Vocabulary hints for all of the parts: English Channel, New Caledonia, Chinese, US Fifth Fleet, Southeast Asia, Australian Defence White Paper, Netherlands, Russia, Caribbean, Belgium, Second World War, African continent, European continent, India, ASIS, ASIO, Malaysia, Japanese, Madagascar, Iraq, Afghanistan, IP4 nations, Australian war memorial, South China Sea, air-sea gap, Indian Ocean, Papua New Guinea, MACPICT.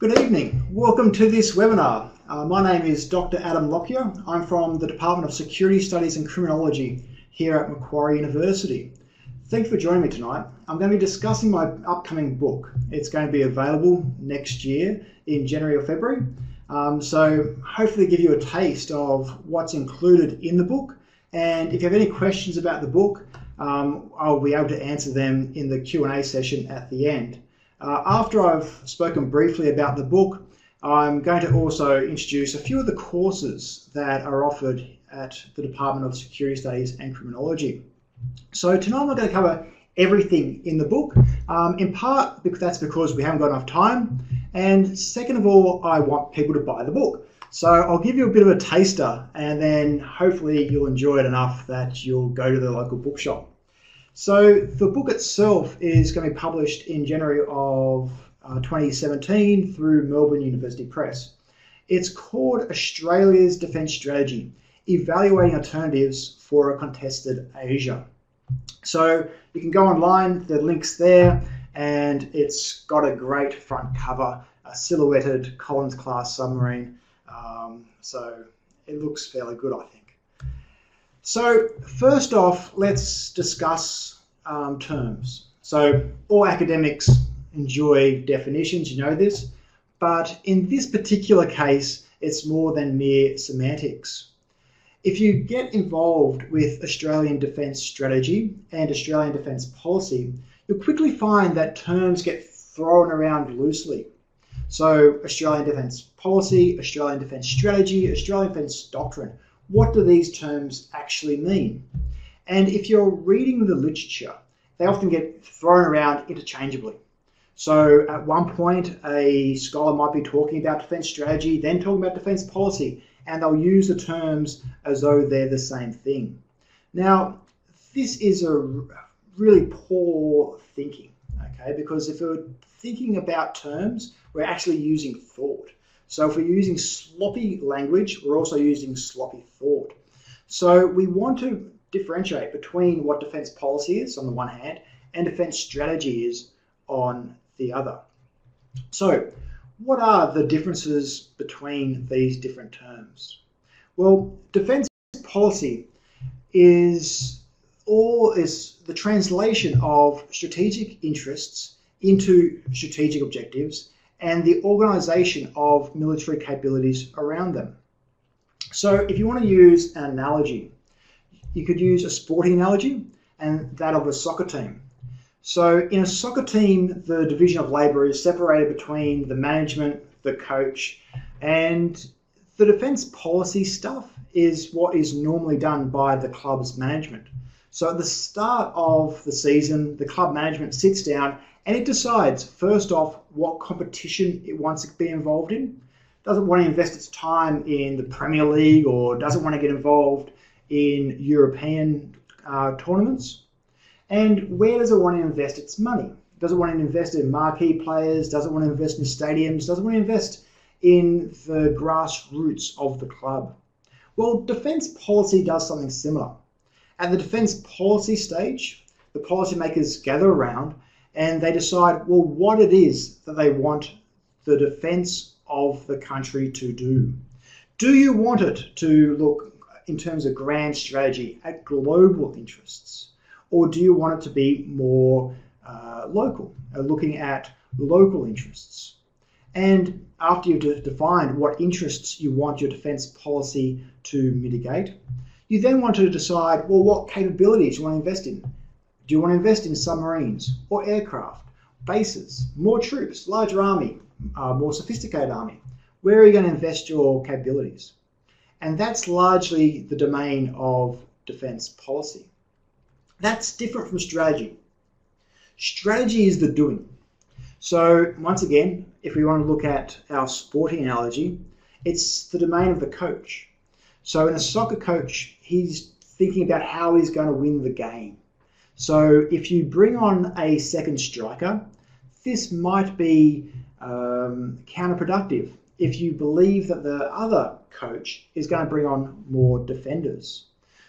Good evening. Welcome to this webinar. My name is Dr. Adam Lockyer. I'm from the Department of Security Studies and Criminology here at Macquarie University. Thanks for joining me tonight. I'm going to be discussing my upcoming book. It's going to be available next year in January or February. So hopefully give you a taste of what's included in the book. And if you have any questions about the book, I'll be able to answer them in the Q&A session at the end. After I've spoken briefly about the book, I'm going to also introduce a few of the courses that are offered at the Department of Security Studies and Criminology. So tonight I'm not going to cover everything in the book, in part because that's because we haven't got enough time, and second of all, I want people to buy the book. So I'll give you a bit of a taster, and then hopefully you'll enjoy it enough that you'll go to the local bookshop. So the book itself is going to be published in January of 2017 through Melbourne University Press. It's called Australia's Defence Strategy, Evaluating Alternatives for a Contested Asia. So you can go online, the link's there, and it's got a great front cover, a silhouetted Collins-class submarine. So it looks fairly good, I think. So first off, let's discuss terms. So all academics enjoy definitions, you know this, but in this particular case, it's more than mere semantics. If you get involved with Australian defence strategy and Australian defence policy, you'll quickly find that terms get thrown around loosely. So Australian defence policy, Australian defence strategy, Australian defence doctrine. What do these terms actually mean? And if you're reading the literature, they often get thrown around interchangeably. So at one point, a scholar might be talking about defence strategy, then talking about defence policy, and they'll use the terms as though they're the same thing. Now, this is a really poor thinking, okay? Because if we're thinking about terms, we're actually using thought. So if we're using sloppy language, we're also using sloppy thought. So we want to differentiate between what defence policy is on the one hand and defence strategy is on the other. So what are the differences between these different terms? Well, defence policy is the translation of strategic interests into strategic objectives and the organisation of military capabilities around them. So if you want to use an analogy, you could use a sporting analogy and that of a soccer team. So in a soccer team, the division of labour is separated between the management, the coach, and the defence policy stuff is what is normally done by the club's management. So at the start of the season, the club management sits down and it decides, first off, what competition it wants to be involved in. Doesn't want to invest its time in the Premier League or doesn't want to get involved in European tournaments. And where does it want to invest its money? Does it want to invest in marquee players? Does it want to invest in stadiums? Does it want to invest in the grassroots of the club? Well, defence policy does something similar. At the defence policy stage, the policymakers gather around and they decide, well, what it is that they want the defence of the country to do. Do you want it to look in terms of grand strategy at global interests? Or do you want it to be more local, looking at local interests? And after you've defined what interests you want your defence policy to mitigate, you then want to decide, well, what capabilities you want to invest in. Do you want to invest in submarines or aircraft, bases, more troops, larger army, more sophisticated army? Where are you going to invest your capabilities? And that's largely the domain of defence policy. That's different from strategy. Strategy is the doing. So once again, if we want to look at our sporting analogy, it's the domain of the coach. So in a soccer coach, he's thinking about how he's going to win the game. So if you bring on a second striker, this might be counterproductive if you believe that the other coach is going to bring on more defenders.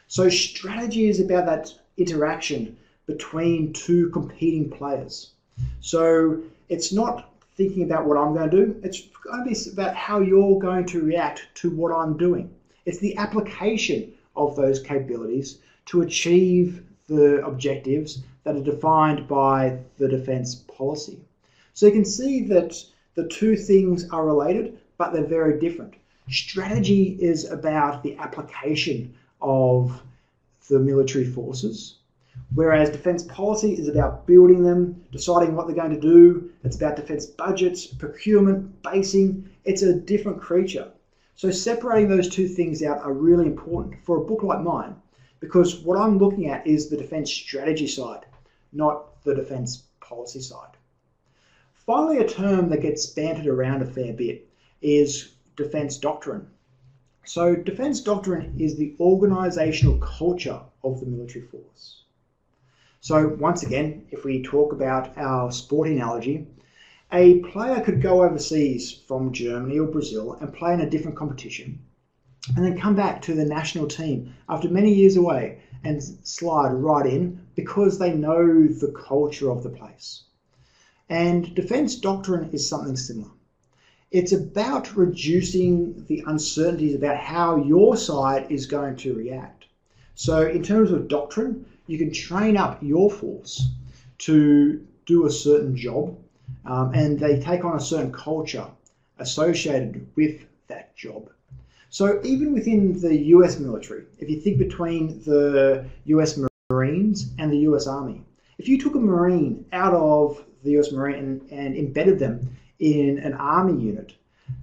So strategy is about that interaction between two competing players. So it's not thinking about what I'm going to do. It's going to be about how you're going to react to what I'm doing. It's the application of those capabilities to achieve the objectives that are defined by the defence policy. So you can see that the two things are related, but they're very different. Strategy is about the application of the military forces, whereas defence policy is about building them, deciding what they're going to do. It's about defence budgets, procurement, basing. It's a different creature. So separating those two things out are really important for a book like mine, because what I'm looking at is the defence strategy side, not the defence policy side. Finally, a term that gets bantered around a fair bit is defence doctrine. So defence doctrine is the organisational culture of the military force. So once again, if we talk about our sport analogy, a player could go overseas from Germany or Brazil and play in a different competition, and then come back to the national team after many years away and slide right in because they know the culture of the place. And defence doctrine is something similar. It's about reducing the uncertainties about how your side is going to react. So in terms of doctrine, you can train up your force to do a certain job, and they take on a certain culture associated with that job. So even within the US military, if you think between the US Marines and the US Army, if you took a Marine out of the US Marine and embedded them in an Army unit,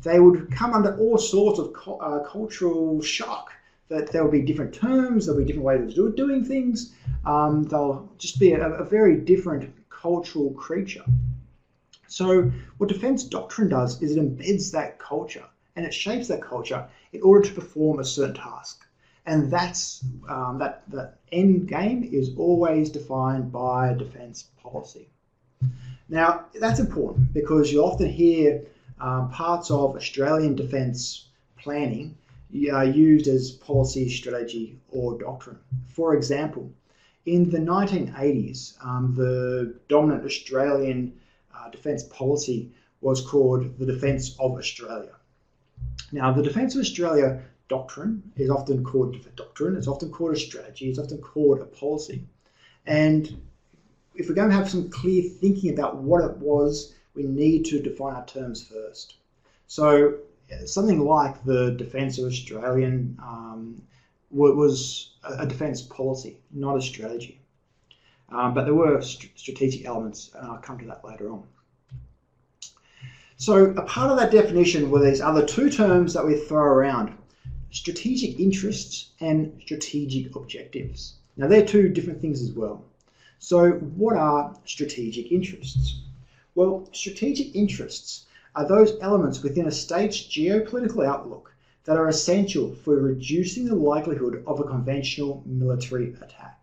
they would come under all sorts of cultural shock. That there will be different terms, there'll be different ways of doing things. They'll just be a very different cultural creature. So what defence doctrine does is it embeds that culture, and it shapes that culture in order to perform a certain task. And that's that end game is always defined by defence policy. Now, that's important because you often hear parts of Australian defence planning used as policy, strategy, or doctrine. For example, in the 1980s, the dominant Australian defence policy was called the Defence of Australia. Now, the Defence of Australia doctrine is often called a doctrine, it's often called a strategy, it's often called a policy. And if we're going to have some clear thinking about what it was, we need to define our terms first. So something like the Defence of Australian was a defence policy, not a strategy. But there were strategic elements, and I'll come to that later on. So a part of that definition were these other two terms that we throw around, strategic interests and strategic objectives. Now they're two different things as well. So what are strategic interests? Well, strategic interests are those elements within a state's geopolitical outlook that are essential for reducing the likelihood of a conventional military attack.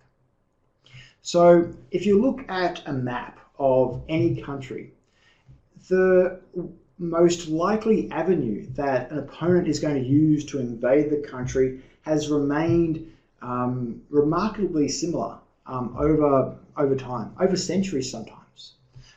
So if you look at a map of any country, the most likely avenue that an opponent is going to use to invade the country has remained remarkably similar over time, over centuries sometimes.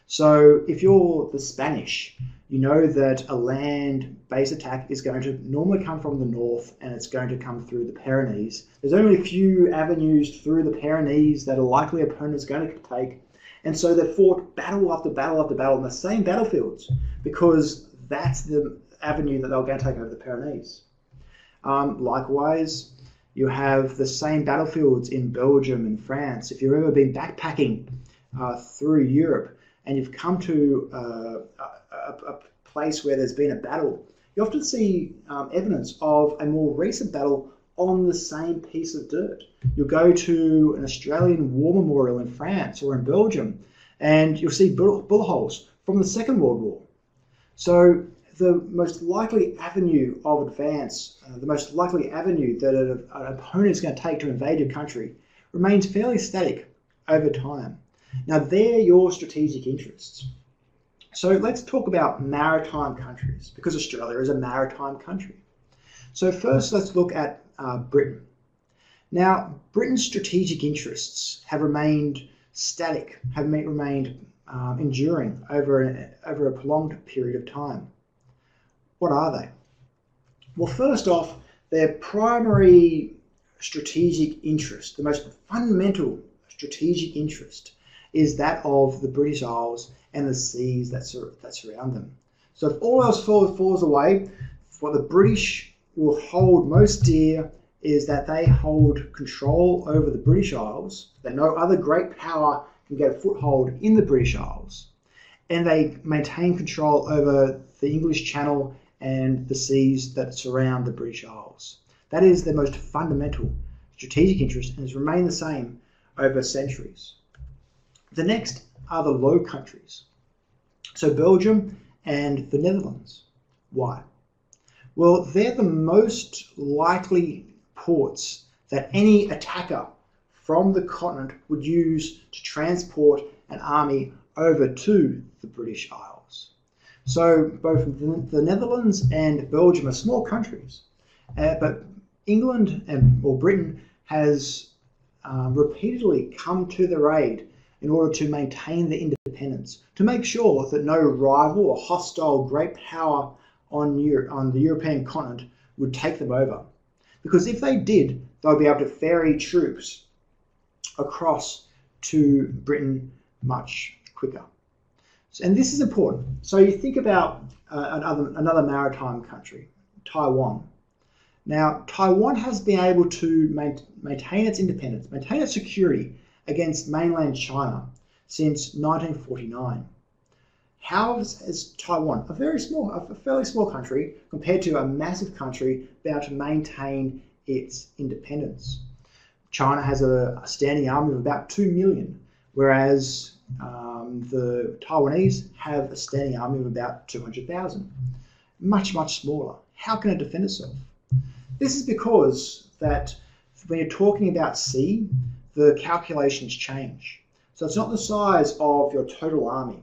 So if you're the Spanish, you know that a land-based attack is going to normally come from the north, and it's going to come through the Pyrenees. There's only a few avenues through the Pyrenees that a likely opponent is going to take. And so they fought battle after battle after battle on the same battlefields because that's the avenue that they're going to take over the Pyrenees. Likewise, you have the same battlefields in Belgium and France. If you've ever been backpacking through Europe and you've come to a place where there's been a battle, you often see evidence of a more recent battle on the same piece of dirt. You'll go to an Australian war memorial in France or in Belgium, and you'll see bullet holes from the Second World War. So the most likely avenue of advance, the most likely avenue that an opponent is going to take to invade your country remains fairly static over time. Now, they're your strategic interests. So let's talk about maritime countries, because Australia is a maritime country. So first, let's look at Britain. Now, Britain's strategic interests have remained static, have remained enduring over a prolonged period of time. What are they? Well, first off, their primary strategic interest, the most fundamental strategic interest, is that of the British Isles and the seas that surround them. So if all else falls away, what the British will hold most dear is that they hold control over the British Isles, that no other great power can get a foothold in the British Isles, and they maintain control over the English Channel and the seas that surround the British Isles. That is their most fundamental strategic interest and has remained the same over centuries. The next are the Low Countries, so Belgium and the Netherlands. Why? Well, they're the most likely ports that any attacker from the continent would use to transport an army over to the British Isles. So both the Netherlands and Belgium are small countries, but England or Britain has repeatedly come to their aid in order to maintain their independence, to make sure that no rival or hostile great power on the European continent would take them over. Because if they did, they'll be able to ferry troops across to Britain much quicker. So, and this is important. So you think about another maritime country, Taiwan. Now, Taiwan has been able to maintain its independence, maintain its security against mainland China since 1949. How is Taiwan, a fairly small country, compared to a massive country, been able to maintain its independence? China has a standing army of about 2 million, whereas the Taiwanese have a standing army of about 200,000. Much, much smaller. How can it defend itself? This is because that when you're talking about sea, the calculations change. So it's not the size of your total army.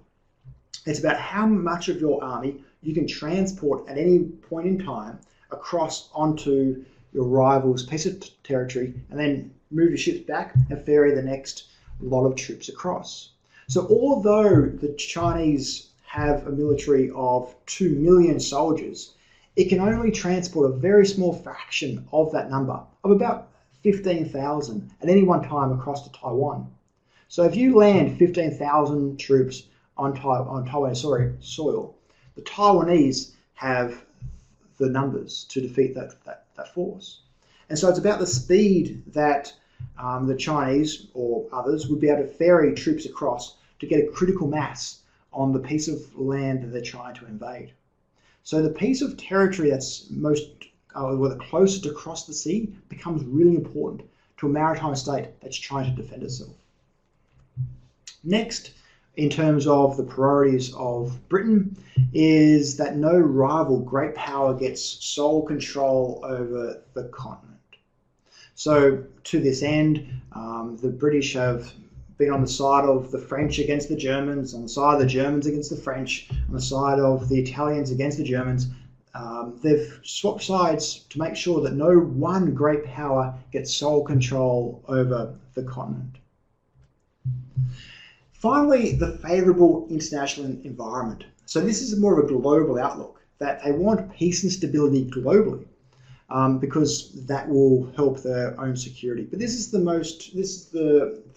It's about how much of your army you can transport at any point in time across onto your rival's piece of territory, and then move your ships back and ferry the next lot of troops across. So although the Chinese have a military of 2 million soldiers, it can only transport a very small fraction of that number, of about 15,000 at any one time across to Taiwan. So if you land 15,000 troops on Taiwanese soil, the Taiwanese have the numbers to defeat that force. And so it's about the speed that the Chinese or others would be able to ferry troops across to get a critical mass on the piece of land that they're trying to invade. So the piece of territory that's the closest to cross the sea becomes really important to a maritime state that's trying to defend itself. Next, in terms of the priorities of Britain, is that no rival great power gets sole control over the continent. So to this end, the British have been on the side of the French against the Germans, on the side of the Germans against the French, on the side of the Italians against the Germans. They've swapped sides to make sure that no one great power gets sole control over the continent. Finally, the favourable international environment. So this is more of a global outlook, that they want peace and stability globally, because that will help their own security. But this is the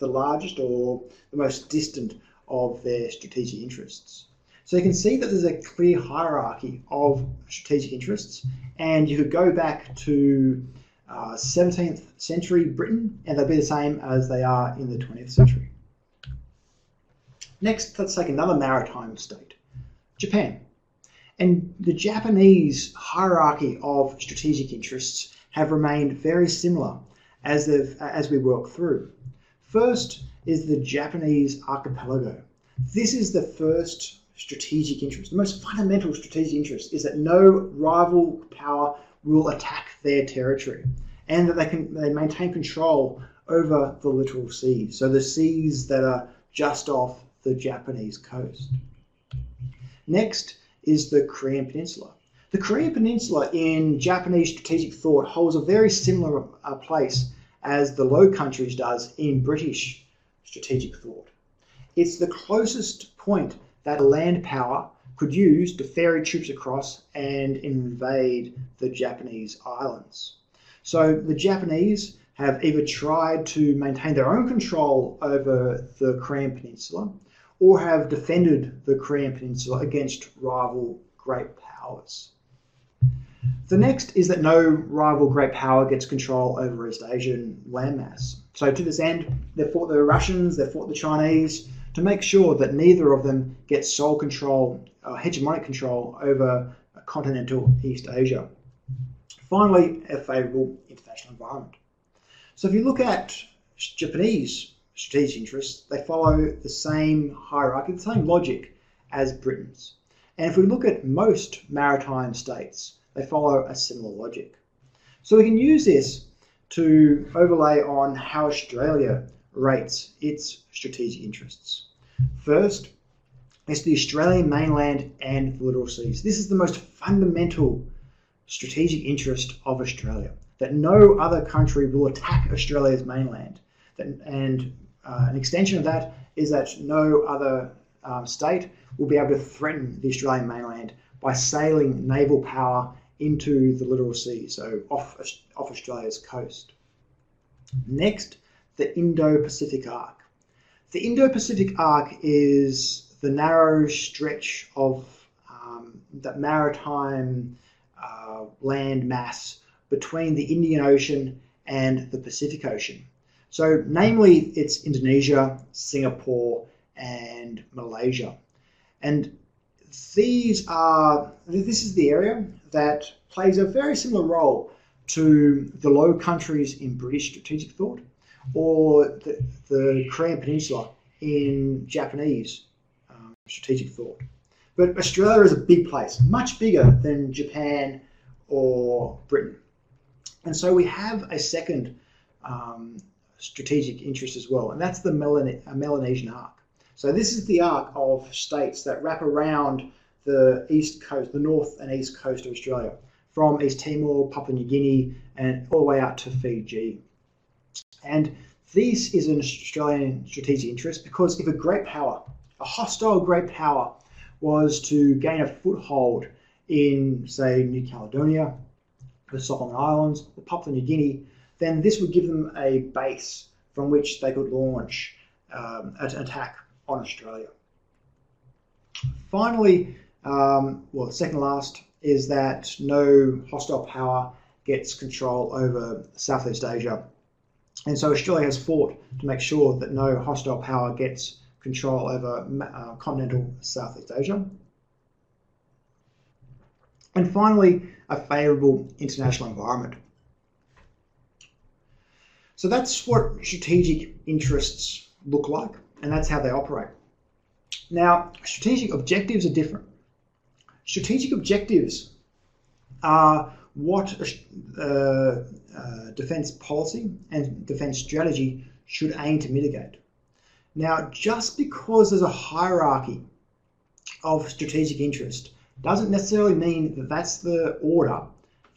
largest or the most distant of their strategic interests. So you can see that there's a clear hierarchy of strategic interests, and you could go back to 17th century Britain, and they'll be the same as they are in the 20th century. Next, let's take another maritime state, Japan. And the Japanese hierarchy of strategic interests have remained very similar as we work through. First is the Japanese archipelago. This is the first strategic interest. The most fundamental strategic interest is that no rival power will attack their territory, and that they maintain control over the littoral seas, so the seas that are just off the Japanese coast. Next is the Korean Peninsula. The Korean Peninsula in Japanese strategic thought holds a very similar place as the Low Countries does in British strategic thought. It's the closest point that a land power could use to ferry troops across and invade the Japanese islands. So the Japanese have either tried to maintain their own control over the Korean Peninsula or have defended the Korean Peninsula against rival great powers. The next is that no rival great power gets control over East Asian landmass. So to this end, they've fought the Russians, they've fought the Chinese, to make sure that neither of them gets sole control, hegemonic control over continental East Asia. Finally, a favourable international environment. So if you look at Japanese strategic interests, they follow the same hierarchy, the same logic as Britain's. And if we look at most maritime states, they follow a similar logic. So we can use this to overlay on how Australia rates its strategic interests. First, it's the Australian mainland and the littoral seas. This is the most fundamental strategic interest of Australia, that no other country will attack Australia's mainland. And an extension of that is that no other state will be able to threaten the Australian mainland by sailing naval power into the littoral sea, so off Australia's coast. Next, the Indo-Pacific Arc. The Indo-Pacific Arc is the narrow stretch of that maritime land mass between the Indian Ocean and the Pacific Ocean. So namely, it's Indonesia, Singapore, and Malaysia. And this is the area that plays a very similar role to the Low Countries in British strategic thought, or the Korean Peninsula in Japanese strategic thought. But Australia is a big place, much bigger than Japan or Britain. And so we have a second strategic interest as well, and that's the Melanesian Arc. So this is the arc of states that wrap around the east coast, the north and east coast of Australia, from East Timor, Papua New Guinea, and all the way out to Fiji. And this is an Australian strategic interest because if a great power, a hostile great power, was to gain a foothold in, say, New Caledonia, the Solomon Islands, or Papua New Guinea, then this would give them a base from which they could launch an attack on Australia. Finally, well, second last is that no hostile power gets control over Southeast Asia. And so Australia has fought to make sure that no hostile power gets control over continental Southeast Asia. And finally, a favourable international environment. So that's what strategic interests look like, and that's how they operate. Now, strategic objectives are different. Strategic objectives are what defence policy and defence strategy should aim to mitigate. Now, just because there's a hierarchy of strategic interest doesn't necessarily mean that that's the order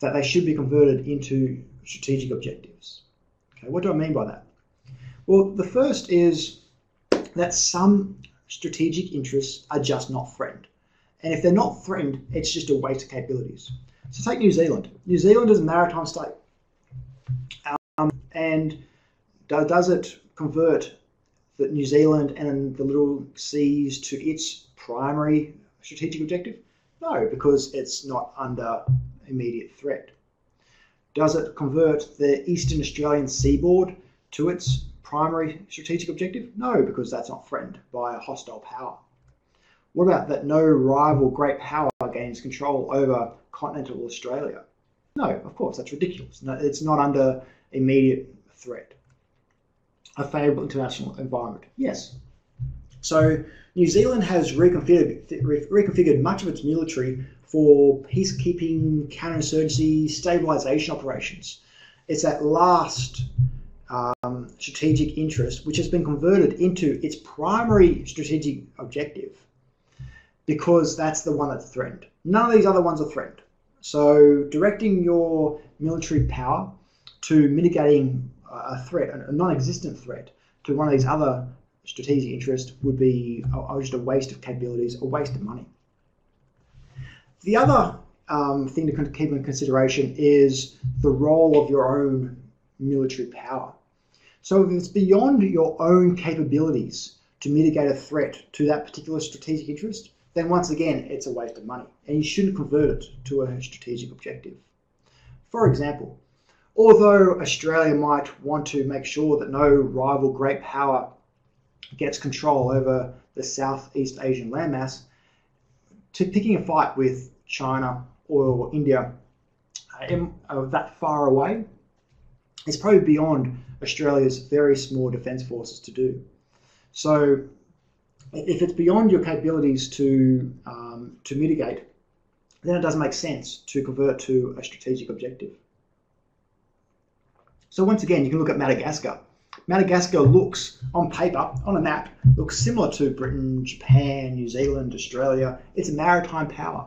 that they should be converted into strategic objectives. Okay, what do I mean by that? Well, the first is that some strategic interests are just not threatened. And if they're not threatened, it's just a waste of capabilities. So take New Zealand. New Zealand is a maritime state. And does it convert the New Zealand and the littoral seas to its primary strategic objective? No, because it's not under immediate threat. Does it convert the Eastern Australian seaboard to its primary strategic objective? No, because that's not threatened by a hostile power. What about that no rival great power gains control over continental Australia? No, of course, that's ridiculous. No, it's not under immediate threat. A favourable international environment, yes. So New Zealand has reconfigured much of its military for peacekeeping, counterinsurgency, stabilisation operations. It's that last strategic interest which has been converted into its primary strategic objective because that's the one that's threatened. None of these other ones are threatened. So directing your military power to mitigating a non-existent threat to one of these other strategic interest would be just a waste of capabilities, a waste of money. The other thing to keep in consideration is the role of your own military power. So if it's beyond your own capabilities to mitigate a threat to that particular strategic interest, then once again, it's a waste of money, and you shouldn't convert it to a strategic objective. For example, although Australia might want to make sure that no rival great power gets control over the Southeast Asian landmass, picking a fight with China or India that far away is probably beyond Australia's very small defence forces to do. So if it's beyond your capabilities to mitigate, then it doesn't make sense to convert to a strategic objective. So once again, you can look at Madagascar. Madagascar looks, on paper, on a map, looks similar to Britain, Japan, New Zealand, Australia. It's a maritime power,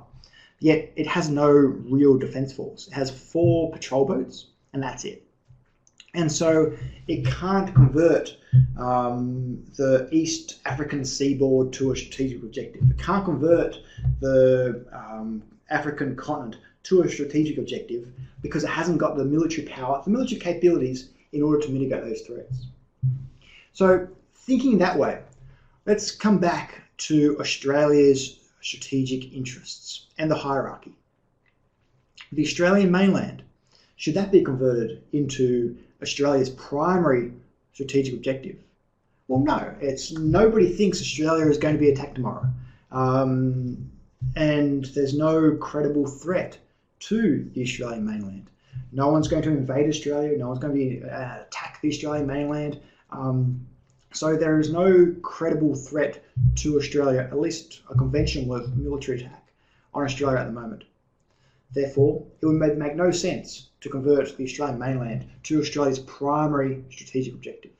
yet it has no real defence force. It has 4 patrol boats, and that's it. And so it can't convert the East African seaboard to a strategic objective. It can't convert the African continent to a strategic objective because it hasn't got the military power, the military capabilities in order to mitigate those threats. So thinking that way, let's come back to Australia's strategic interests and the hierarchy. The Australian mainland, should that be converted into Australia's primary strategic objective? Well, no. It's nobody thinks Australia is going to be attacked tomorrow, and there's no credible threat to the Australian mainland. No one's going to invade Australia. No one's going to be, attack the Australian mainland. So there is no credible threat to Australia, at least a conventional military attack on Australia at the moment. Therefore, it would make no sense to convert the Australian mainland to Australia's primary strategic objective.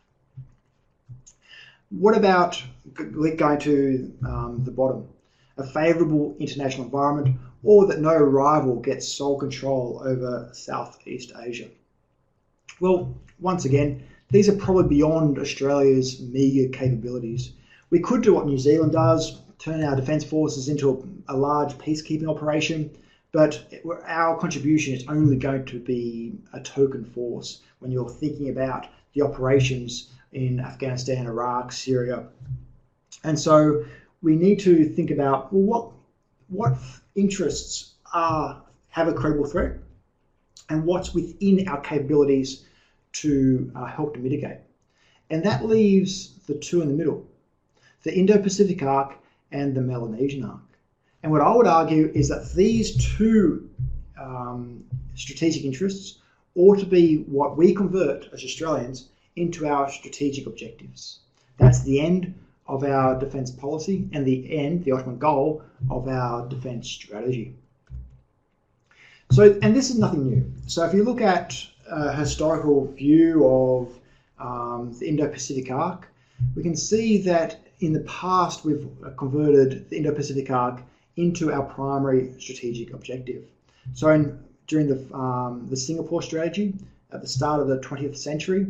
What about going to the bottom? A favourable international environment, or that no rival gets sole control over Southeast Asia? Well, once again, these are probably beyond Australia's meagre capabilities. We could do what New Zealand does, turn our defence forces into a large peacekeeping operation, but our contribution is only going to be a token force when you're thinking about the operations in Afghanistan, Iraq, Syria. And so we need to think about, well, what interests have a credible threat and what's within our capabilities to help to mitigate. And that leaves the two in the middle, the Indo-Pacific Arc and the Melanesian Arc. And what I would argue is that these two strategic interests ought to be what we convert as Australians into our strategic objectives. That's the end of our defence policy and the end, the ultimate goal of our defence strategy. So, and this is nothing new. So if you look at a historical view of the Indo-Pacific Arc, we can see that in the past we've converted the Indo-Pacific Arc into our primary strategic objective. So during the Singapore strategy at the start of the 20th century,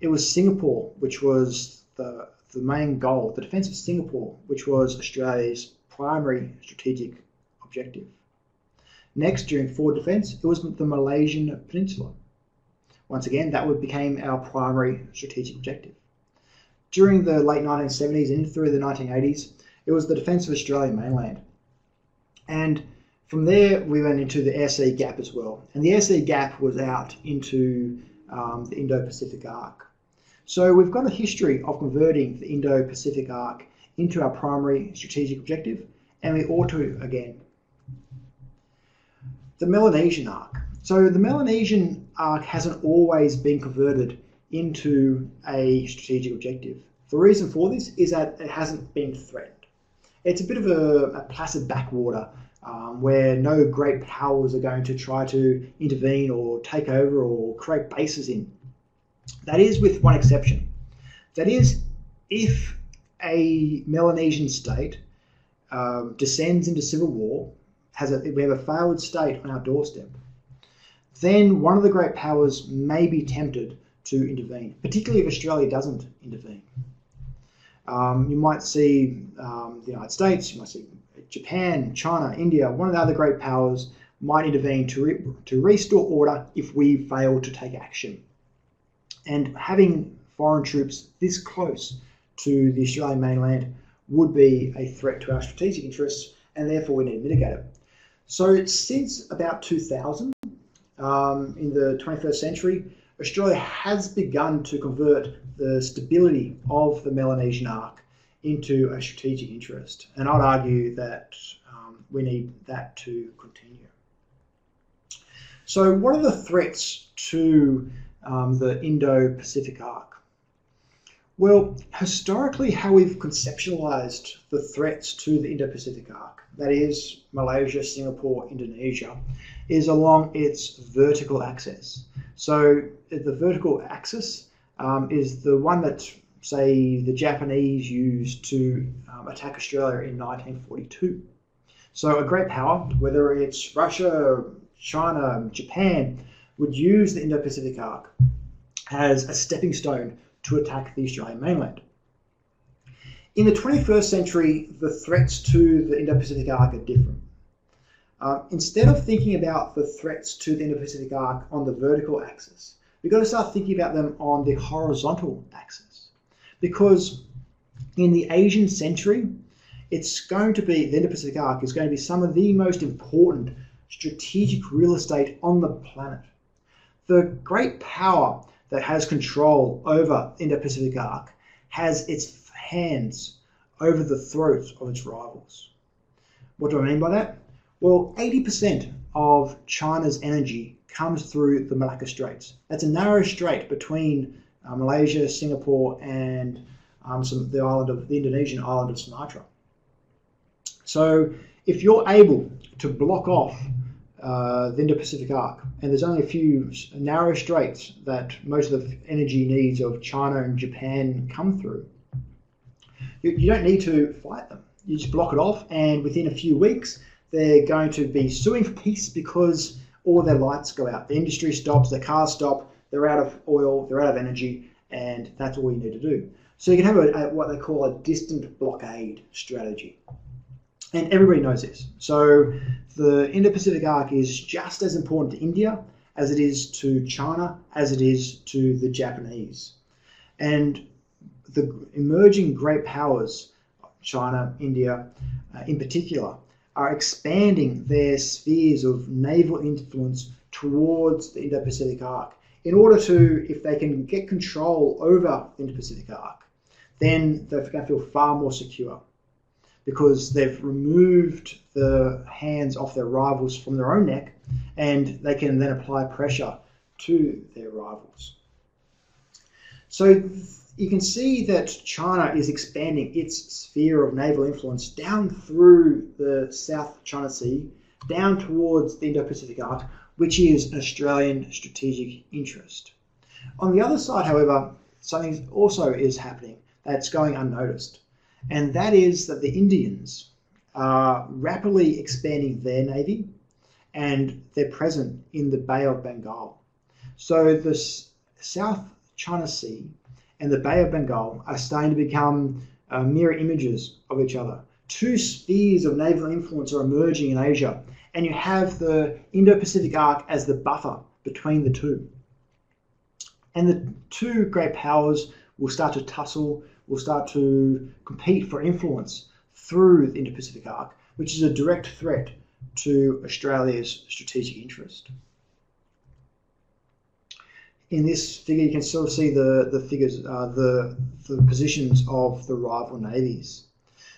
it was Singapore, which was the main goal, the defence of Singapore, which was Australia's primary strategic objective. Next, during forward defence, it was the Malaysian Peninsula. Once again, that became our primary strategic objective. During the late 1970s and through the 1980s, it was the defence of Australian mainland. And from there, we went into the air-sea gap as well. And the air-sea gap was out into the Indo-Pacific Arc. So we've got a history of converting the Indo-Pacific Arc into our primary strategic objective, and we ought to again. The Melanesian Arc. So the Melanesian Arc hasn't always been converted into a strategic objective. The reason for this is that it hasn't been threatened. It's a bit of a placid backwater where no great powers are going to try to intervene or take over or create bases in. That is with one exception. That is if a Melanesian state descends into civil war, we have a failed state on our doorstep, then one of the great powers may be tempted to intervene, particularly if Australia doesn't intervene. You might see the United States, you might see Japan, China, India, one of the other great powers might intervene to restore order if we fail to take action. And having foreign troops this close to the Australian mainland would be a threat to our strategic interests, and therefore we need to mitigate it. So since about 2000, in the 21st century, Australia has begun to convert the stability of the Melanesian Arc into a strategic interest, and I'd argue that we need that to continue. So what are the threats to the Indo-Pacific Arc? Well, historically, how we've conceptualized the threats to the Indo-Pacific Arc, that is Malaysia, Singapore, Indonesia, is along its vertical axis. So the vertical axis is the one that, say, the Japanese used to attack Australia in 1942. So a great power, whether it's Russia, China, Japan, would use the Indo-Pacific Arc as a stepping stone to attack the Australian mainland. In the 21st century, the threats to the Indo-Pacific Arc are different. Instead of thinking about the threats to the Indo-Pacific Arc on the vertical axis, we've got to start thinking about them on the horizontal axis. Because in the Asian century, it's going to be, the Indo-Pacific Arc is going to be some of the most important strategic real estate on the planet. The great power that has control over the Indo-Pacific Arc has its hands over the throats of its rivals. What do I mean by that? Well, 80% of China's energy comes through the Malacca Straits. That's a narrow strait between Malaysia, Singapore, and the Indonesian island of Sumatra. So if you're able to block off the Indo-Pacific Arc, and there's only a few narrow straits that most of the energy needs of China and Japan come through, you don't need to fight them. You just block it off, and within a few weeks they're going to be suing for peace because all their lights go out, the industry stops, their cars stop, they're out of oil, they're out of energy, and that's all you need to do. So you can have what they call a distant blockade strategy. And everybody knows this. So the Indo-Pacific Arc is just as important to India as it is to China, as it is to the Japanese. And the emerging great powers, China, India in particular, are expanding their spheres of naval influence towards the Indo-Pacific Arc in order to, if they can get control over the Indo-Pacific Arc, then they're going to feel far more secure, because they've removed the hands off their rivals from their own neck, and they can then apply pressure to their rivals. So you can see that China is expanding its sphere of naval influence down through the South China Sea, down towards the Indo-Pacific Arc, which is an Australian strategic interest. On the other side, however, something also is happening that's going unnoticed. And that is that the Indians are rapidly expanding their navy and they're present in the Bay of Bengal. So the South China Sea and the Bay of Bengal are starting to become mirror images of each other. Two spheres of naval influence are emerging in Asia, and you have the Indo-Pacific Arc as the buffer between the two. And the two great powers will start to tussle, will start to compete for influence through the Indo-Pacific Arc, which is a direct threat to Australia's strategic interest. In this figure, you can sort of see the positions of the rival navies.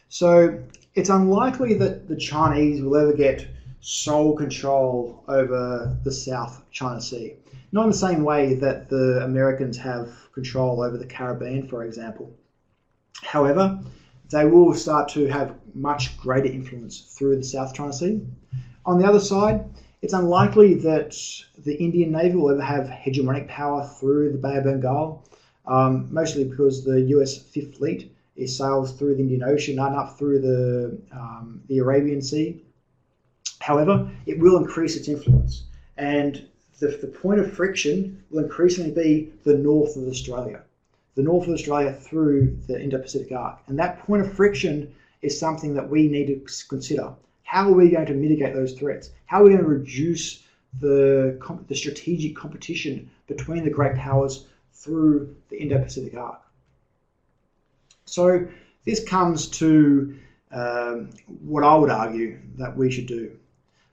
So it's unlikely that the Chinese will ever get sole control over the South China Sea, not in the same way that the Americans have control over the Caribbean, for example. However, they will start to have much greater influence through the South China Sea. On the other side, it's unlikely that the Indian Navy will ever have hegemonic power through the Bay of Bengal, mostly because the US Fifth Fleet sails through the Indian Ocean and up through the Arabian Sea. However, it will increase its influence, and the point of friction will increasingly be the north of Australia. the north of Australia through the Indo-Pacific Arc. And that point of friction is something that we need to consider. How are we going to mitigate those threats? How are we going to reduce the strategic competition between the great powers through the Indo-Pacific Arc? So this comes to what I would argue that we should do.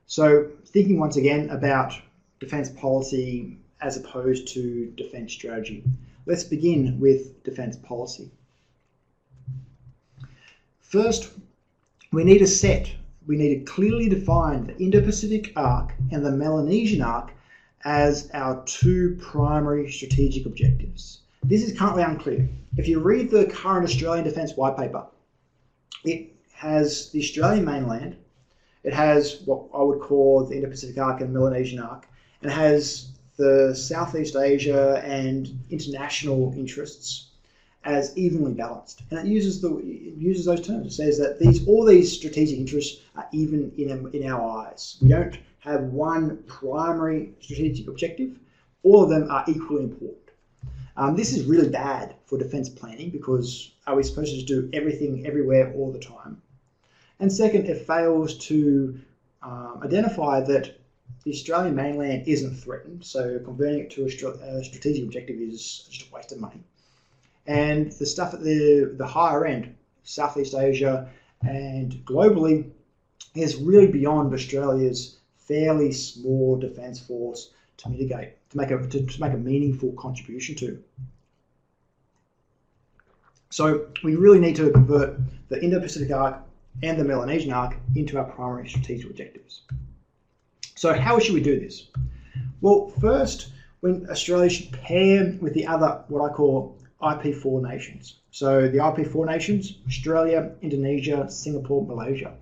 So thinking once again about defence policy as opposed to defence strategy. Let's begin with defence policy. First, we need to clearly define the Indo-Pacific Arc and the Melanesian Arc as our two primary strategic objectives. This is currently unclear. If you read the current Australian Defence White Paper, it has the Australian mainland, it has what I would call the Indo-Pacific Arc and Melanesian Arc, and it has the Southeast Asia and international interests as evenly balanced. And it uses those terms. It says that all these strategic interests are even in our eyes. We don't have one primary strategic objective. All of them are equally important. This is really bad for defence planning because are we supposed to do everything everywhere all the time? And second, it fails to identify that the Australian mainland isn't threatened, so converting it to a strategic objective is just a waste of money. And the stuff at the higher end, Southeast Asia and globally, is really beyond Australia's fairly small defence force to mitigate, to make a meaningful contribution to. So we really need to convert the Indo-Pacific Arc and the Melanesian Arc into our primary strategic objectives. So how should we do this? Well, first, Australia should pair with the other, what I call IP4 nations. So the IP4 nations, Australia, Indonesia, Singapore, Malaysia.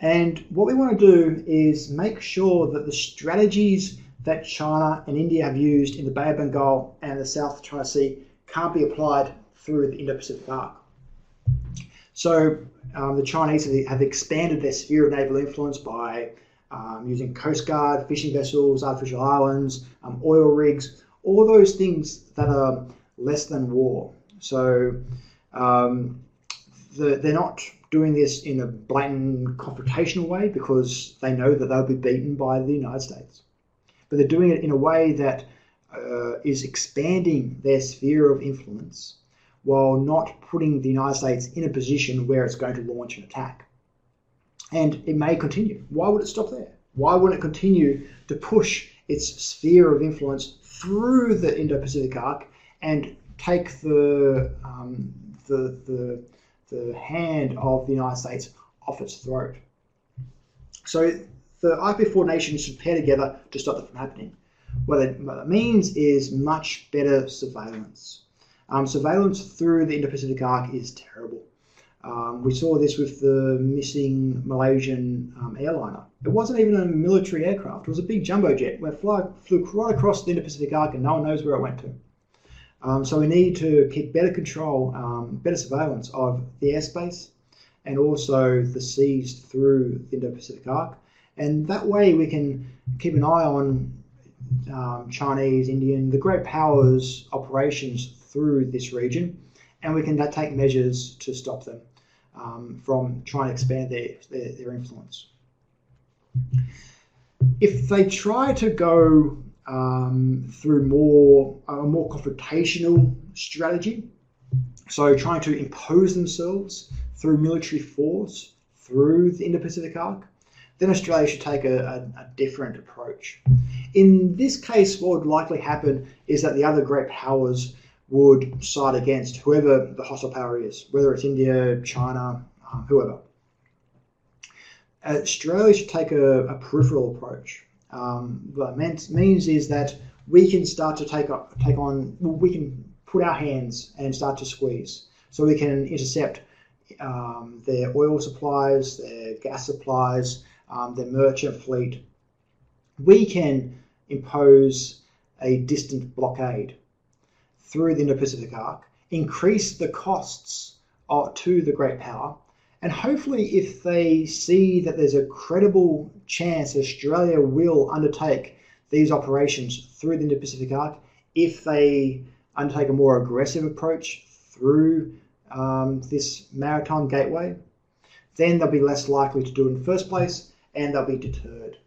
And what we want to do is make sure that the strategies that China and India have used in the Bay of Bengal and the South China Sea can't be applied through the Indo-Pacific Arc. So the Chinese have expanded their sphere of naval influence by using coast guard, fishing vessels, artificial islands, oil rigs, all those things that are less than war. So they're not doing this in a blatant confrontational way because they know that they'll be beaten by the United States. But they're doing it in a way that is expanding their sphere of influence while not putting the United States in a position where it's going to launch an attack. And it may continue. Why would it stop there? Why wouldn't it continue to push its sphere of influence through the Indo-Pacific Arc and take the hand of the United States off its throat? So the IP4 nations should pair together to stop that from happening. What it means is much better surveillance. Surveillance through the Indo-Pacific Arc is terrible. We saw this with the missing Malaysian airliner. It wasn't even a military aircraft. It was a big jumbo jet where it flew right across the Indo-Pacific Arc and no one knows where it went to. So we need to keep better control, better surveillance of the airspace and also the seas through the Indo-Pacific Arc. And that way we can keep an eye on Chinese, Indian, the great powers operations through this region, and we can take measures to stop them from trying to expand their influence. If they try to go through a more confrontational strategy, so trying to impose themselves through military force through the Indo-Pacific Arc, then Australia should take a different approach. In this case, what would likely happen is that the other great powers would side against whoever the hostile power is, whether it's India, China, whoever. Australia should take a peripheral approach. What it means is that we can start to we can put our hands and start to squeeze. So we can intercept their oil supplies, their gas supplies, their merchant fleet. We can impose a distant blockade through the Indo-Pacific Arc, increase the costs to the great power, and hopefully if they see that there's a credible chance Australia will undertake these operations through the Indo-Pacific Arc, if they undertake a more aggressive approach through this maritime gateway, then they'll be less likely to do it in the first place, and they'll be deterred.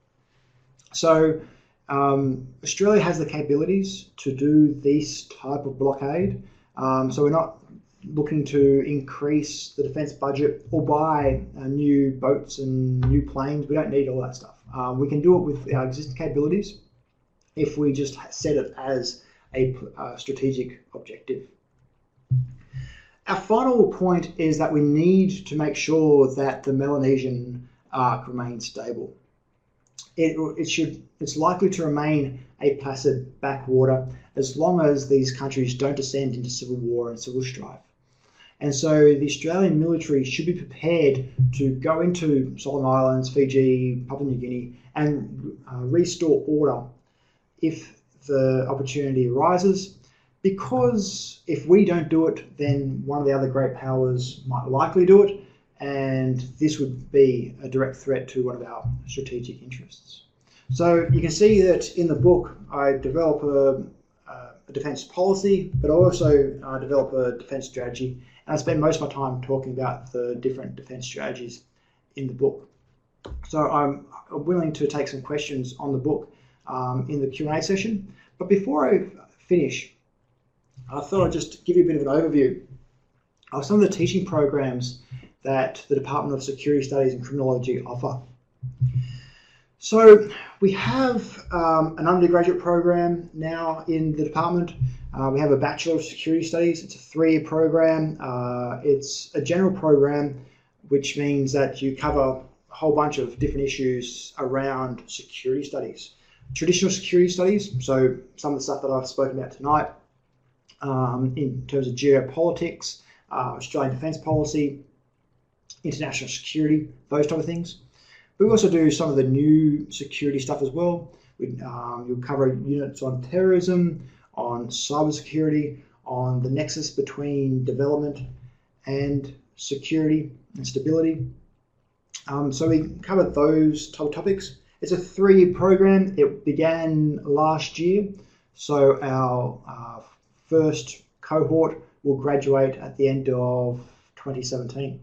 So Australia has the capabilities to do this type of blockade. So we're not looking to increase the defence budget or buy new boats and new planes. We don't need all that stuff. We can do it with our existing capabilities if we just set it as a strategic objective. Our final point is that we need to make sure that the Melanesian Arc remains stable. It's likely to remain a placid backwater as long as these countries don't descend into civil war and civil strife. And so the Australian military should be prepared to go into Solomon Islands, Fiji, Papua New Guinea, and restore order if the opportunity arises. Because if we don't do it, then one of the other great powers might likely do it, and this would be a direct threat to one of our strategic interests. So you can see that in the book, I develop a defence policy, but I also develop a defence strategy, and I spend most of my time talking about the different defence strategies in the book. So I'm willing to take some questions on the book in the Q&A session, but before I finish, I thought I'd just give you a bit of an overview of some of the teaching programs that the Department of Security Studies and Criminology offer. So we have an undergraduate program now in the department. We have a Bachelor of Security Studies. It's a 3-year program. It's a general program, which means that you cover a whole bunch of different issues around security studies. Traditional security studies, so some of the stuff that I've spoken about tonight, in terms of geopolitics, Australian defence policy, international security, those type of things. But we also do some of the new security stuff as well. You'll cover units on terrorism, on cybersecurity, on the nexus between development and security and stability. So we cover those topics. It's a 3-year program. It began last year, so our first cohort will graduate at the end of 2017.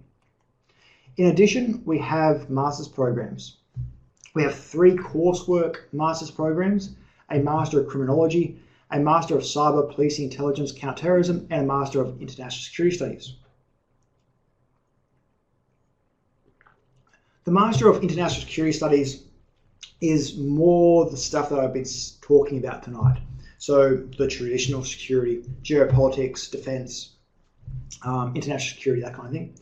In addition, we have master's programs. We have 3 coursework master's programs, a Master of Criminology, a Master of Cyber, Policing, Intelligence, Counterterrorism, and a Master of International Security Studies. The Master of International Security Studies is more the stuff that I've been talking about tonight. So the traditional security, geopolitics, defence, international security, that kind of thing.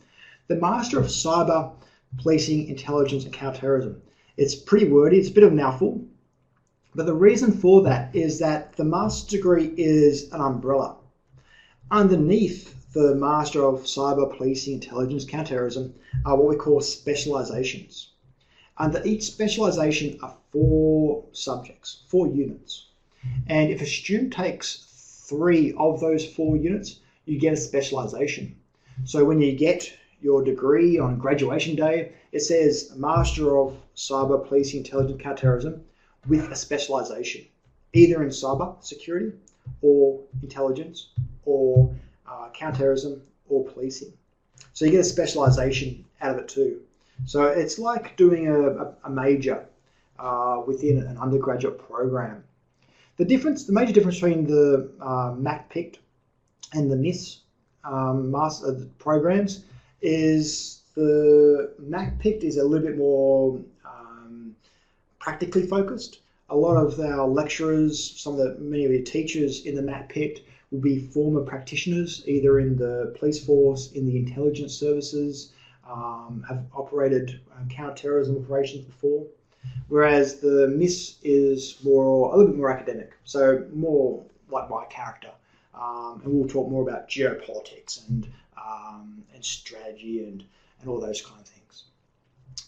The Master of Cyber, Policing, Intelligence and Counterterrorism. It's pretty wordy, it's a bit of a mouthful, but the reason for that is that the master's degree is an umbrella. Underneath the Master of Cyber, Policing, Intelligence, Counterterrorism are what we call specialisations. Under each specialisation are 4 subjects, 4 units. And if a student takes 3 of those 4 units, you get a specialization. So when you get your degree on graduation day, it says Master of Cyber, Policing, Intelligence, Counterterrorism with a specialization, either in cyber security or intelligence or counterterrorism or policing. So you get a specialization out of it too. So it's like doing a major within an undergraduate program. The major difference between the MACPICT and the NIS master programs is the MACPICT is a little bit more practically focused. A lot of our lecturers, many of your teachers in the MACPICT will be former practitioners, either in the police force, in the intelligence services, have operated counterterrorism operations before. Whereas the NIS is a little bit more academic, so more like my character, and we'll talk more about geopolitics and strategy and all those kind of things.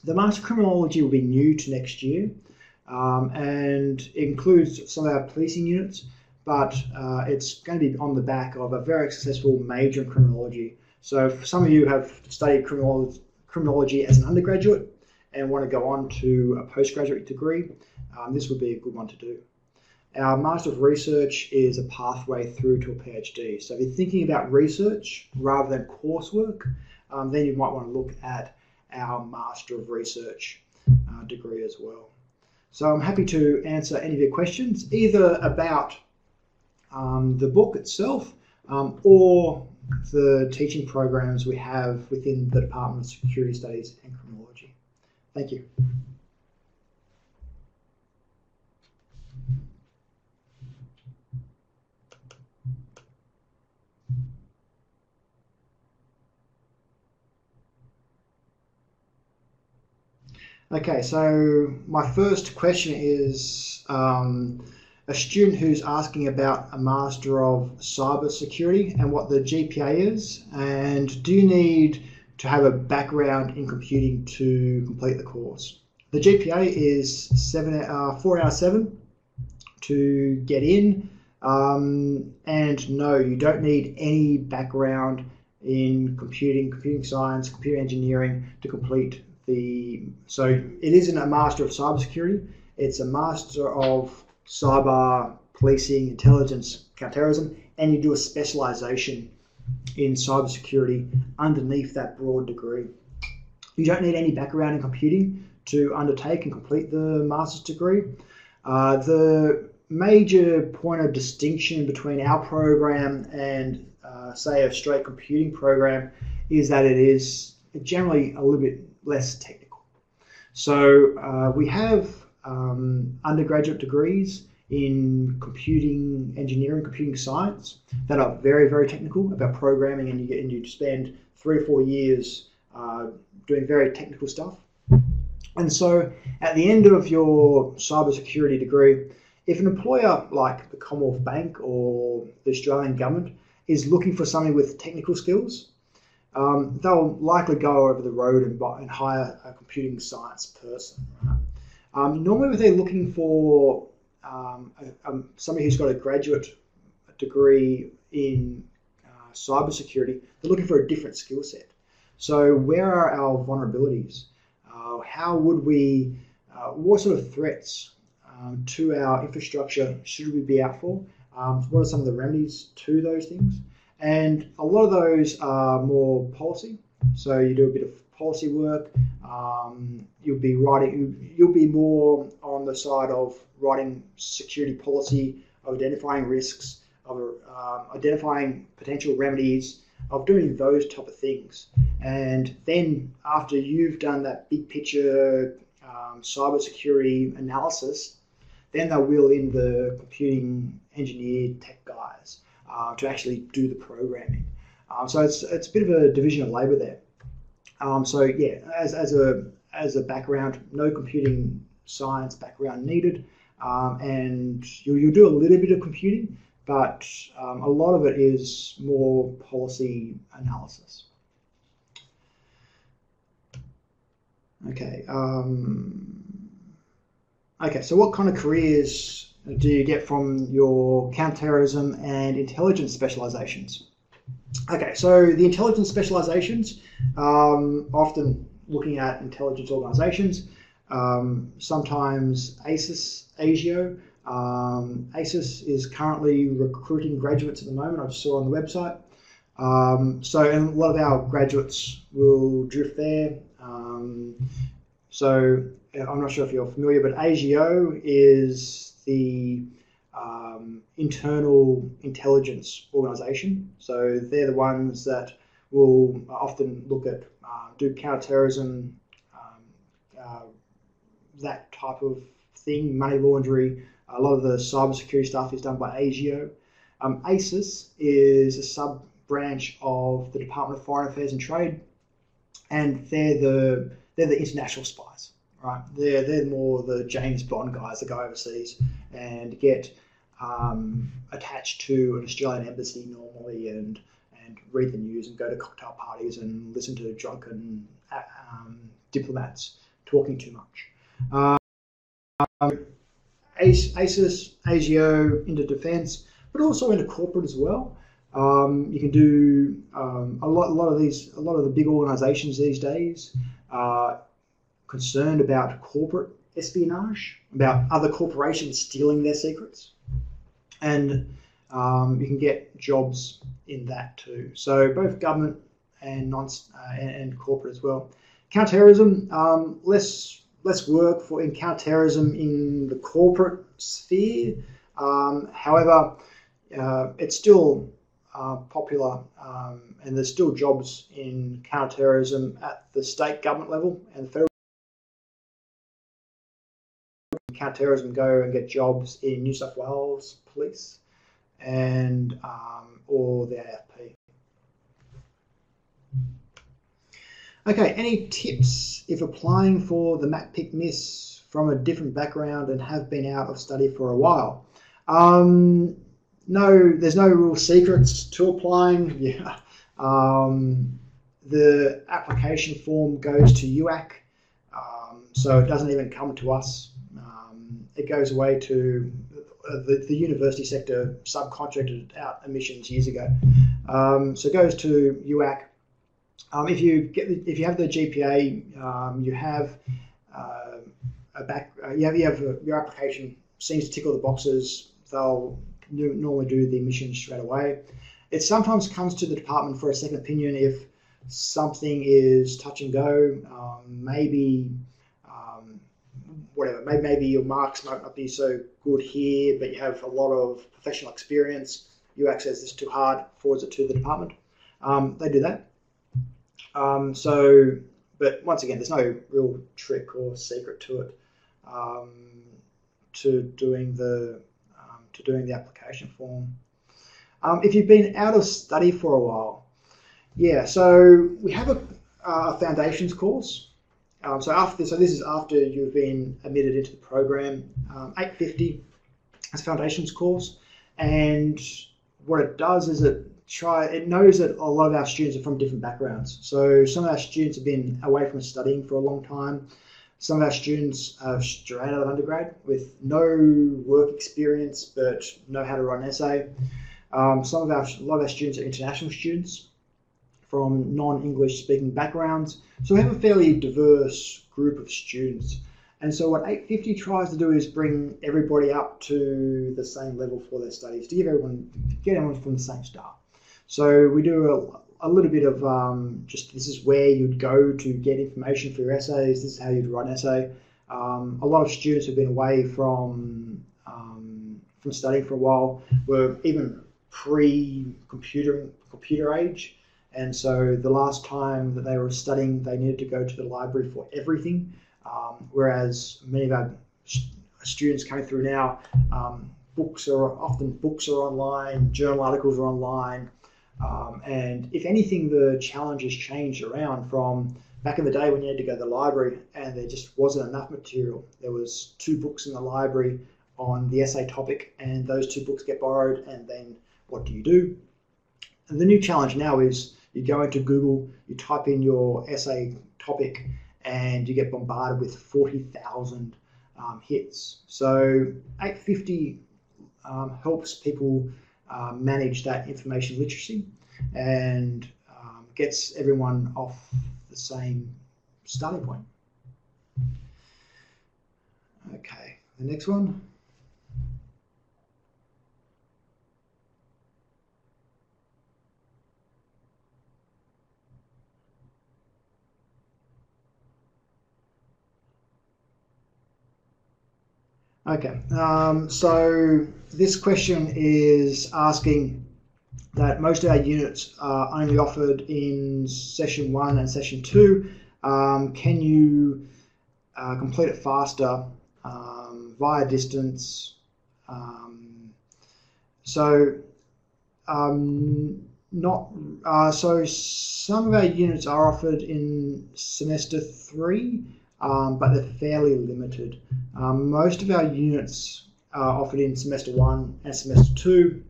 The Master of Criminology will be new to next year, and it includes some of our policing units, but it's going to be on the back of a very successful major in criminology. So if some of you have studied criminology as an undergraduate and want to go on to a postgraduate degree, this would be a good one to do. Our Master of Research is a pathway through to a PhD. So if you're thinking about research rather than coursework, then you might want to look at our Master of Research degree as well. So I'm happy to answer any of your questions, either about the book itself or the teaching programs we have within the Department of Security Studies and Criminology. Thank you. Okay, so my first question is a student who's asking about a Master of Cybersecurity and what the GPA is, and do you need to have a background in computing to complete the course? The GPA is 4 out of 7 to get in, and no, you don't need any background in computing, computing science, computer engineering to complete. So it isn't a Master of Cybersecurity, it's a Master of Cyber Policing, Intelligence, Counterterrorism, and you do a specialization in cybersecurity underneath that broad degree. You don't need any background in computing to undertake and complete the master's degree. The major point of distinction between our program and say a straight computing program is that it is generally a little bit less technical. So we have undergraduate degrees in computing engineering, computing science that are very, very technical about programming, and you spend 3 or 4 years doing very technical stuff. And so at the end of your cybersecurity degree, if an employer like the Commonwealth Bank or the Australian government is looking for somebody with technical skills, they'll likely go over the road and hire a computing science person. Right? Normally they're looking for somebody who's got a graduate degree in cybersecurity. They're looking for a different skill set. So where are our vulnerabilities? How would we, what sort of threats to our infrastructure should we be out for? What are some of the remedies to those things? And a lot of those are more policy. So you do a bit of policy work. You'll be writing. You'll be more on the side of writing security policy, of identifying risks, of identifying potential remedies, of doing those type of things. And then after you've done that big picture cybersecurity analysis, then they'll wheel in the computing engineer tech guys. To actually do the programming. So it's a bit of a division of labour there. So yeah, as a background, no computing science background needed, and you'll do a little bit of computing, but a lot of it is more policy analysis. Okay. Okay, so what kind of careers do you get from your counterterrorism and intelligence specializations? Okay, so the intelligence specializations, often looking at intelligence organizations, sometimes ASIS, ASIO. ASIS is currently recruiting graduates at the moment, I just saw on the website. So and a lot of our graduates will drift there. So I'm not sure if you're familiar, but ASIO is the internal intelligence organization. So they're the ones that will often look at, do counterterrorism, that type of thing, money laundering. A lot of the cybersecurity stuff is done by ASIO. ASIS is a sub-branch of the Department of Foreign Affairs and Trade, and they're the international spies. Right, they're more the James Bond guys that go overseas and get attached to an Australian embassy normally, and read the news and go to cocktail parties and listen to drunken diplomats talking too much. ASIS, ASIO into defence, but also into corporate as well. You can do a lot of the big organisations these days. Concerned about corporate espionage, about other corporations stealing their secrets. and you can get jobs in that too. So both government and corporate as well. Counterterrorism, less work in counterterrorism in the corporate sphere. However, it's still popular, and there's still jobs in counterterrorism at the state government level and the federal. Counterterrorism go and get jobs in New South Wales Police and or the AFP. Okay, any tips if applying for the MACPIC MIS from a different background and have been out of study for a while? No, there's no real secrets to applying. Yeah, the application form goes to UAC, so it doesn't even come to us. It goes away to the university sector, subcontracted out emissions years ago. So it goes to UAC. If you have the GPA, you have your application seems to tick all the boxes. They'll normally do the emissions straight away. It sometimes comes to the department for a second opinion if something is touch and go. Maybe your marks might not be so good here, but you have a lot of professional experience. UAC says this is too hard, forwards it to the department. They do that. But once again, there's no real trick or secret to it, to doing the application form. If you've been out of study for a while, yeah. So we have a foundations course. This is after you've been admitted into the program, 850, as foundations course, and what it does is it knows that a lot of our students are from different backgrounds. So some of our students have been away from studying for a long time. Some of our students are straight out of undergrad with no work experience but know how to write an essay. A lot of our students are international students from non-English speaking backgrounds. So we have a fairly diverse group of students. And so what 850 tries to do is bring everybody up to the same level for their studies, to get everyone from the same start. So we do a little bit of this is where you'd go to get information for your essays. This is how you'd write an essay. A lot of students who've been away from studying for a while were even pre-computer age. And so the last time that they were studying, they needed to go to the library for everything, whereas many of our students coming through now, books are online, journal articles are online, and if anything, the challenge has changed around from back in the day when you had to go to the library and there just wasn't enough material. There was 2 books in the library on the essay topic, and those 2 books get borrowed, and then what do you do? And the new challenge now is you go into Google, you type in your essay topic, and you get bombarded with 40,000 hits. So 850 helps people manage that information literacy and gets everyone off the same starting point. Okay, the next one. Okay, so this question is asking that most of our units are only offered in session 1 and session 2. Can you complete it faster via distance? So some of our units are offered in semester 3. But they're fairly limited. Most of our units are offered in semester 1 and semester 2,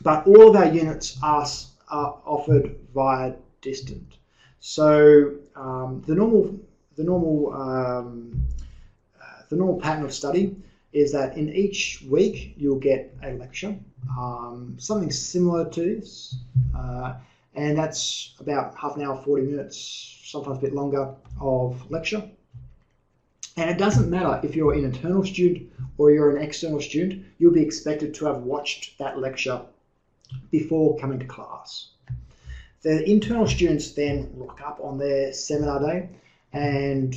but all of our units are offered via distant. So the normal pattern of study is that in each week you'll get a lecture, something similar to this, and that's about half an hour, 40 minutes, sometimes a bit longer of lecture. And it doesn't matter if you're an internal student or you're an external student, you'll be expected to have watched that lecture before coming to class. The internal students then look up on their seminar day and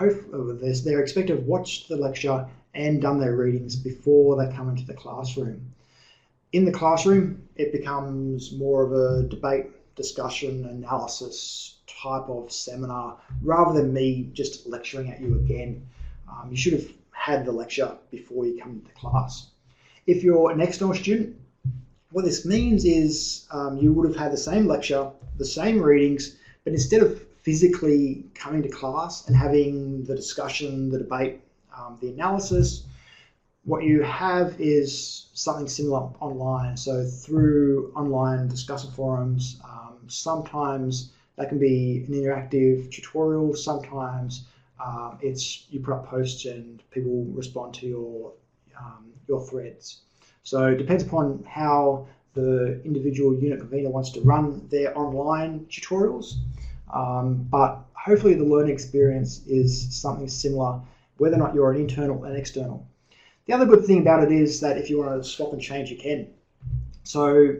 they're expected to have watched the lecture and done their readings before they come into the classroom. In the classroom, it becomes more of a debate, discussion, analysis type of seminar rather than me just lecturing at you again. You should have had the lecture before you come into class. If you're an external student, what this means is you would have had the same lecture, the same readings, but instead of physically coming to class and having the discussion, the debate, the analysis, what you have is something similar online. So through online discussion forums, sometimes that can be an interactive tutorial, sometimes it's you put up posts and people respond to your threads. So it depends upon how the individual unit convener wants to run their online tutorials, but hopefully the learning experience is something similar, whether or not you're an internal and external. The other good thing about it is that if you want to swap and change, you can. So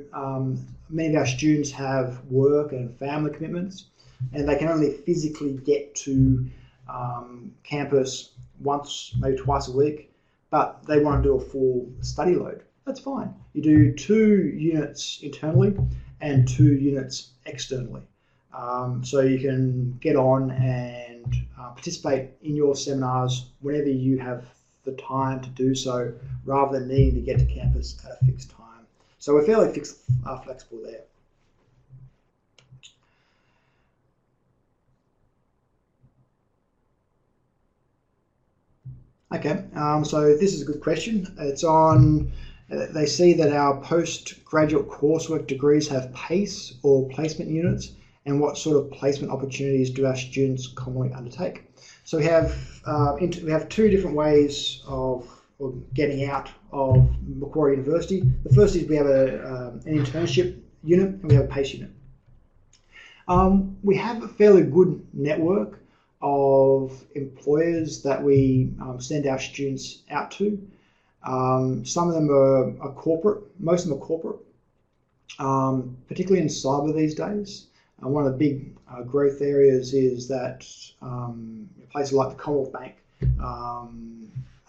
many of our students have work and family commitments, and they can only physically get to campus once, maybe twice a week, but they want to do a full study load. That's fine. You do 2 units internally and 2 units externally. So you can get on and participate in your seminars whenever you have the time to do so, rather than needing to get to campus at a fixed time. So we're fairly flexible there. Okay, so this is a good question. It's on, they see that our postgraduate coursework degrees have PACE or placement units, and what sort of placement opportunities do our students commonly undertake? So we have 2 different ways of getting out of Macquarie University. The first is we have an internship unit and we have a PACE unit. We have a fairly good network of employers that we send our students out to. Some of them are corporate, most of them are corporate, particularly in cyber these days. One of the big growth areas is that places like the Commonwealth Bank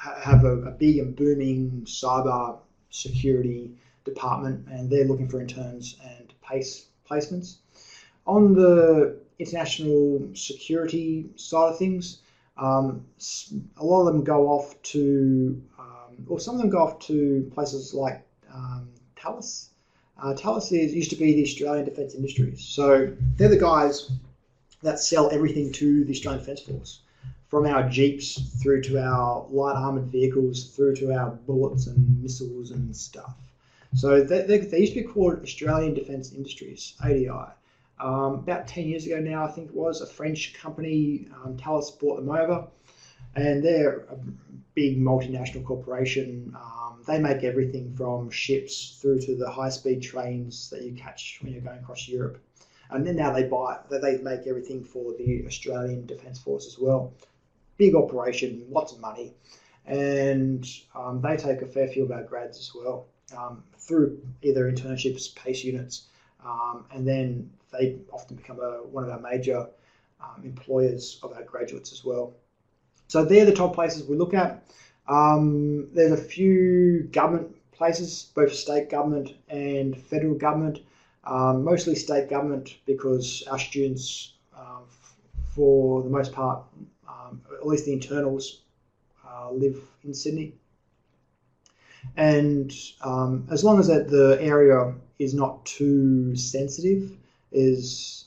have a big and booming cyber security department, and they're looking for interns and PACE placements. On the international security side of things, a lot of them go off to, or some of them go off to places like Thales. Thales used to be the Australian Defence Industries. So they're the guys that sell everything to the Australian Defence Force, from our jeeps through to our light armoured vehicles, through to our bullets and missiles and stuff. So they used to be called Australian Defence Industries, ADI. About 10 years ago now, I think it was, a French company, Thales, bought them over, and they're a big multinational corporation. They make everything from ships through to the high-speed trains that you catch when you're going across Europe. And then now they make everything for the Australian Defence Force as well. Big operation, lots of money. And they take a fair few of our grads as well, through either internships, PACE units, and then they often become one of our major employers of our graduates as well. So they're the top places we look at. There's a few government places, both state government and federal government, mostly state government because our students, for the most part, at least the internals, live in Sydney. And as long as that the area is not too sensitive, it's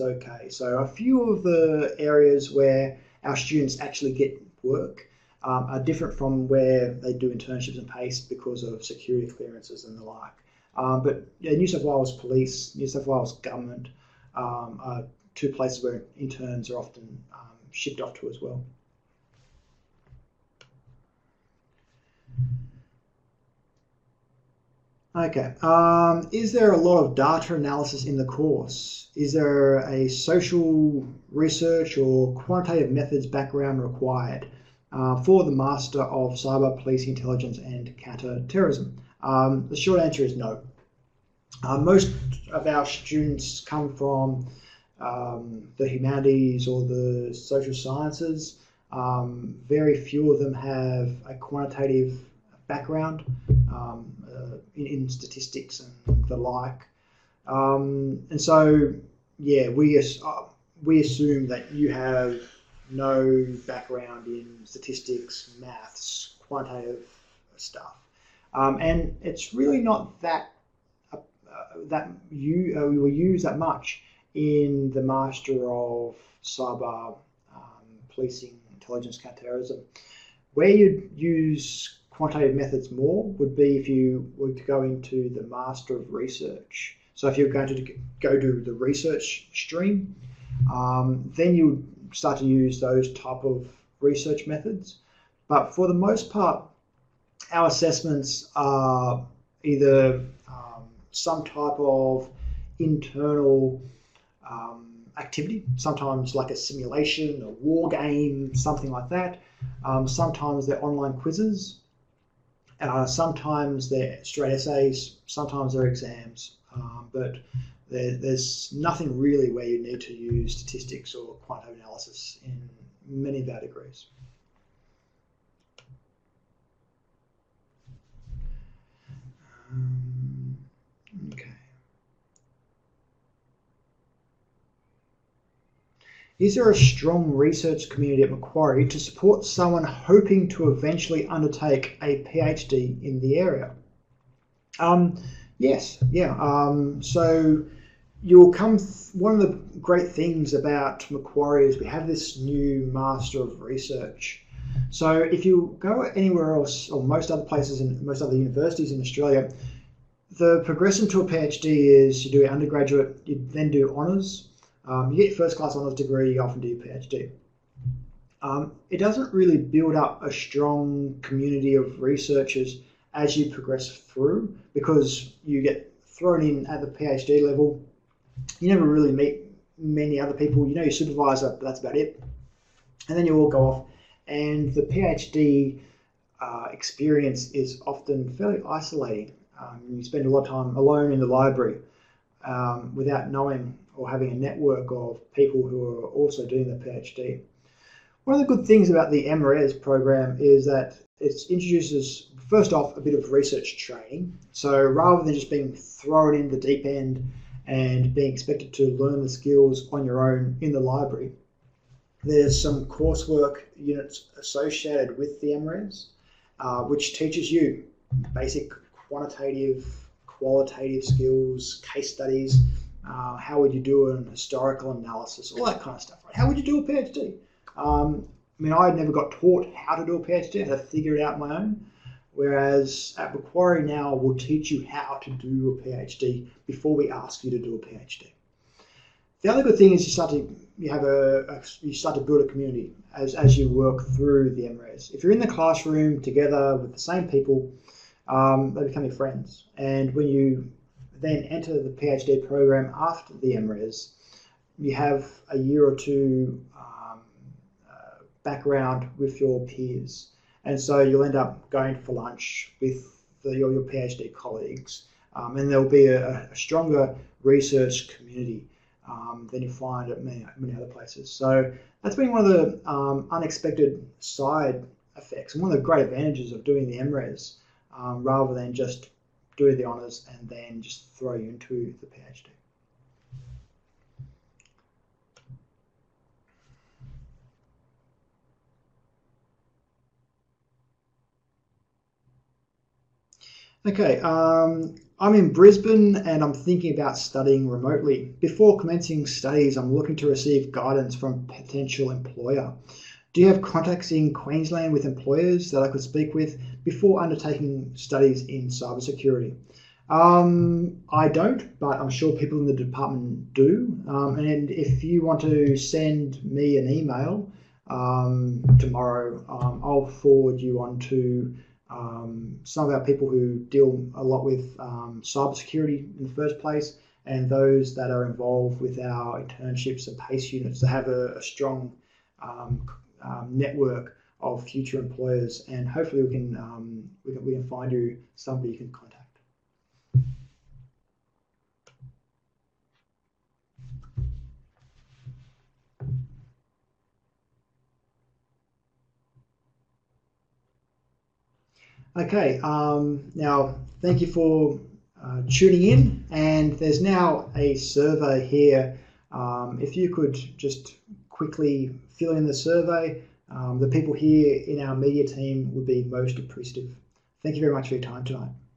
okay. So a few of the areas where our students actually get work are different from where they do internships and PACE because of security clearances and the like. But yeah, New South Wales Police, New South Wales Government are 2 places where interns are often shipped off to as well. Okay. Is there a lot of data analysis in the course? Is there a social research or quantitative methods background required for the Master of Cyber Police Intelligence and Counter-Terrorism? The short answer is no. Most of our students come from the humanities or the social sciences. Very few of them have a quantitative background in statistics and the like. And so, yeah, we assume that you have no background in statistics, maths, quantitative stuff. And it's really not that we will use that much in the Master of Cyber Policing, Intelligence, Counterterrorism. Where you'd use quantitative methods more would be if you were going to the Master of Research. So if you're going to go to the research stream, then you start to use those type of research methods. But for the most part, our assessments are either some type of internal activity, sometimes like a simulation, a war game, something like that. Sometimes they're online quizzes, sometimes they're straight essays, sometimes they're exams, but there's nothing really where you need to use statistics or quantitative analysis in many of our degrees. Okay. Is there a strong research community at Macquarie to support someone hoping to eventually undertake a PhD in the area? Yes, yeah. So you'll come, one of the great things about Macquarie is we have this new Master of Research. So if you go anywhere else, or most other places in most other universities in Australia, the progression to a PhD is you do an undergraduate, you then do honours. You get your first class honours degree, you often do your PhD. It doesn't really build up a strong community of researchers as you progress through, because you get thrown in at the PhD level. You never really meet many other people. You know your supervisor, but that's about it. And then you all go off, and the PhD experience is often fairly isolating. You spend a lot of time alone in the library without knowing or having a network of people who are also doing the PhD. One of the good things about the MRes program is that it introduces, first off, a bit of research training. So rather than just being thrown in the deep end and being expected to learn the skills on your own in the library, there's some coursework units associated with the MRes, which teaches you basic quantitative, qualitative skills, case studies, how would you do an historical analysis, all that kind of stuff. Right? How would you do a PhD? I mean, I never got taught how to do a PhD. I had to figure it out on my own. Whereas at Macquarie now, we'll teach you how to do a PhD before we ask you to do a PhD. The other good thing is you start to build a community as you work through the MRes. If you're in the classroom together with the same people, they become your friends. And when you then enter the PhD program after the MRes, you have a year or two background with your peers. And so you'll end up going for lunch with your PhD colleagues. And there'll be a stronger research community than you find at many other places. So that's been one of the unexpected side effects, and one of the great advantages of doing the MRes, rather than just do the honours and then just throw you into the PhD. Okay, I'm in Brisbane and I'm thinking about studying remotely. Before commencing studies, I'm looking to receive guidance from a potential employer. Do you have contacts in Queensland with employers that I could speak with before undertaking studies in cybersecurity? I don't, but I'm sure people in the department do. And if you want to send me an email tomorrow, I'll forward you on to some of our people who deal a lot with cybersecurity in the first place, and those that are involved with our internships and PACE units that have a strong network of future employers, and hopefully we can find you somebody you can contact. Okay, now thank you for tuning in, and there's now a survey here. If you could just quickly fill in the survey, the people here in our media team would be most appreciative. Thank you very much for your time tonight.